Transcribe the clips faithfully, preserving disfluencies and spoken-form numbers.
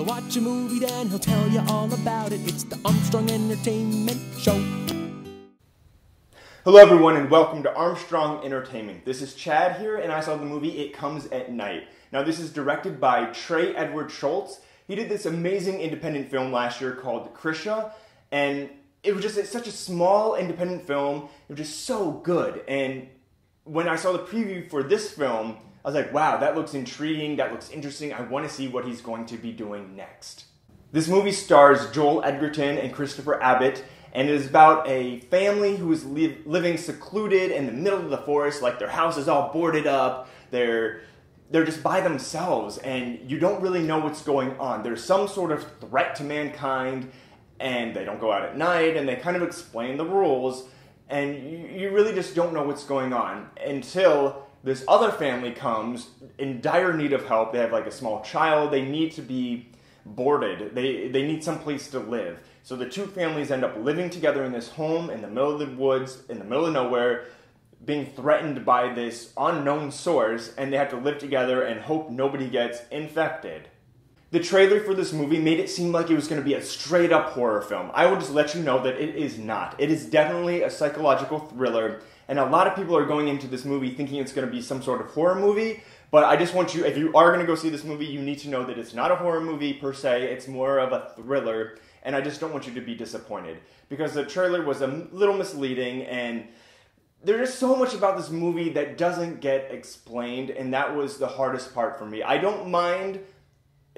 He'll watch a movie, then he'll tell you all about it. It's the Armstrong Entertainment Show. Hello everyone and welcome to Armstrong Entertainment. This is Chad here and I saw the movie It Comes at Night. Now this is directed by Trey Edward Shults. He did this amazing independent film last year called Krisha, and it was just it's such a small independent film. It was just so good, and when I saw the preview for this film, I was like, wow, that looks intriguing, that looks interesting, I want to see what he's going to be doing next. This movie stars Joel Edgerton and Christopher Abbott, and it is about a family who is li living secluded in the middle of the forest. Like, their house is all boarded up, they're, they're just by themselves, and you don't really know what's going on. There's some sort of threat to mankind, and they don't go out at night, and they kind of explain the rules, and you, you really just don't know what's going on until this other family comes in dire need of help. They have like a small child. They need to be boarded. They, they need some place to live. So the two families end up living together in this home in the middle of the woods, in the middle of nowhere, being threatened by this unknown source, and they have to live together and hope nobody gets infected. The trailer for this movie made it seem like it was going to be a straight up horror film. I will just let you know that it is not. It is definitely a psychological thriller. And a lot of people are going into this movie thinking it's going to be some sort of horror movie. But I just want you, if you are going to go see this movie, you need to know that it's not a horror movie per se. It's more of a thriller. And I just don't want you to be disappointed, because the trailer was a little misleading. And there's so much about this movie that doesn't get explained. And that was the hardest part for me. I don't mind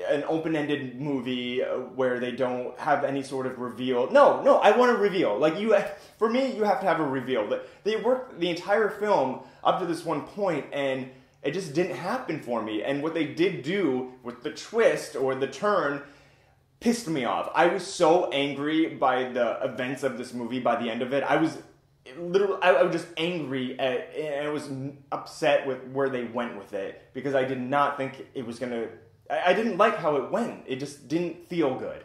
an open-ended movie where they don't have any sort of reveal. No, no, I want a reveal. Like, you, for me, you have to have a reveal. They worked the entire film up to this one point, and it just didn't happen for me. And what they did do with the twist or the turn pissed me off. I was so angry by the events of this movie by the end of it. I was literally, I was just angry at, and I was upset with where they went with it, because I did not think it was going to I didn't like how it went. It just didn't feel good.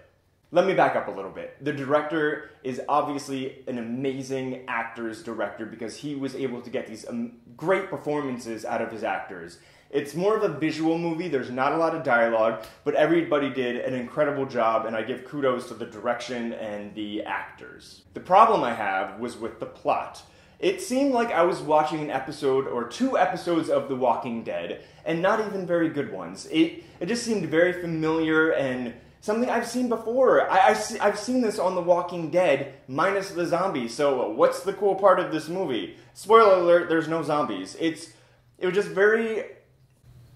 Let me back up a little bit. The director is obviously an amazing actor's director, because he was able to get these um, great performances out of his actors. It's more of a visual movie. There's not a lot of dialogue, but everybody did an incredible job, and I give kudos to the direction and the actors. The problem I have was with the plot. It seemed like I was watching an episode or two episodes of The Walking Dead, and not even very good ones. It, it just seemed very familiar and something I've seen before. I, I've, se I've seen this on The Walking Dead, minus the zombies, so what's the cool part of this movie? Spoiler alert, there's no zombies. It's, it was just very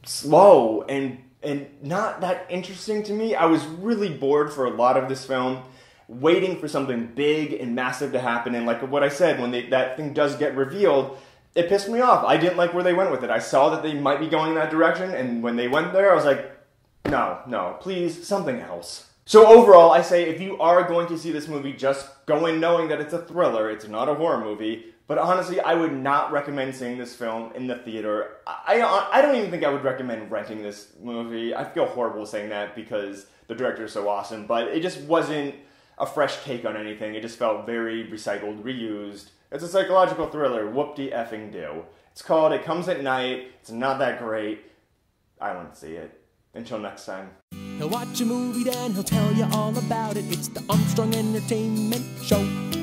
slow and, and not that interesting to me. I was really bored for a lot of this film, waiting for something big and massive to happen. And like what I said, when they, that thing does get revealed, it pissed me off. I didn't like where they went with it. I saw that they might be going in that direction, and when they went there, I was like, no, no, please, something else. So overall, I say if you are going to see this movie, just go in knowing that it's a thriller. It's not a horror movie. But honestly, I would not recommend seeing this film in the theater. I, I, I don't even think I would recommend renting this movie. I feel horrible saying that because the director is so awesome, but it just wasn't a fresh take on anything. It just felt very recycled, reused. It's a psychological thriller, whoop-de-effing-do. It's called It Comes at Night. It's not that great. I won't see it. Until next time. He'll watch a movie, then he'll tell you all about it. It's the Armstrong Entertainment Show.